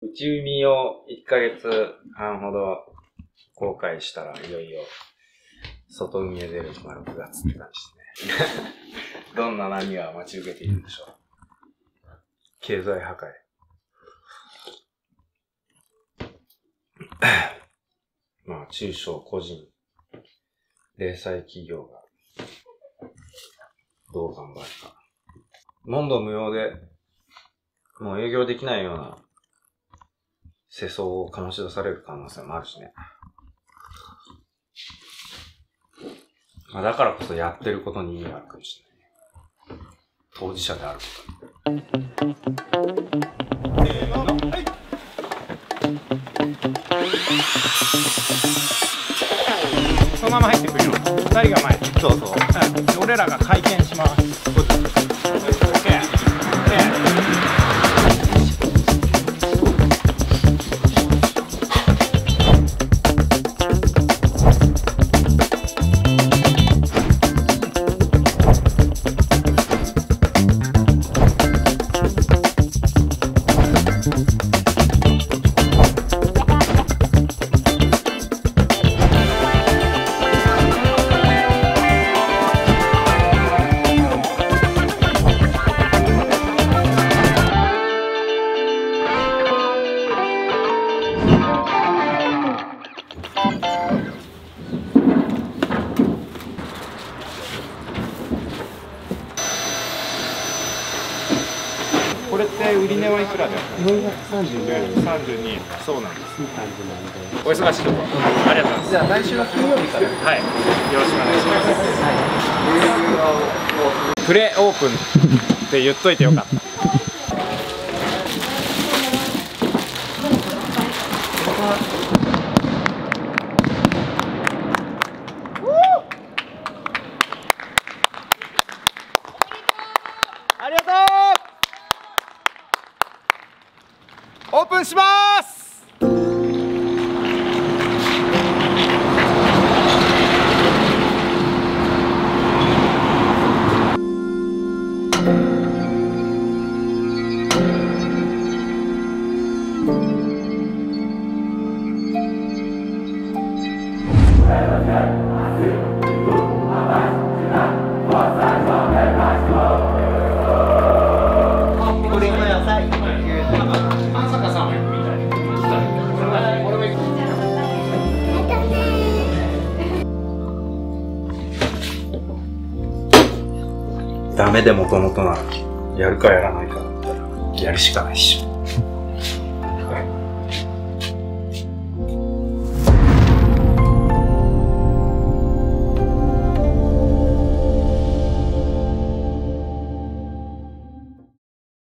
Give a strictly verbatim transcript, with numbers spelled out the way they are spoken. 内海をいっかげつはんほど後悔したらいよいよ外海へ出るのがろくがつって感じですね。どんな波が待ち受けているんでしょう。経済破壊。まあ中小個人、零細企業がどう頑張るか。問答無用でもう営業できないような世相を醸し出される可能性もあるしね。まあ、だからこそやってることに意味があるかもしれない。当事者であることに。せーの、はい。そのまま入ってくるよ。二人が前。そうそう。うん、俺らが回転します。こっち。これって売り値はいくらであったの？よんひゃくさんじゅうにえん。そうなんです。いい感じなんでお忙しいところありがとうございます。じゃあ来週の金曜日から、はい、よろしくお願いします。はい、プレオープンって言っといてよかった。ありがとう。オープンします。これも野菜。ダメでもともとなやるかやらないかだったらやるしかないっしょ。